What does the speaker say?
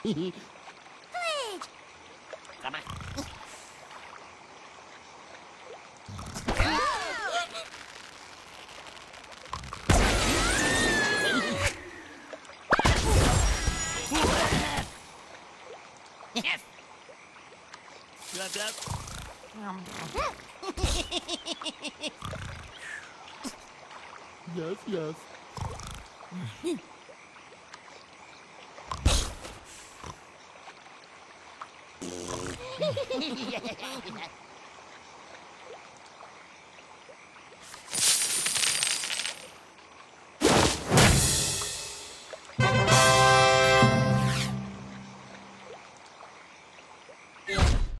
Please. Come on. Yes. Blub, blub. Yes. Yeah.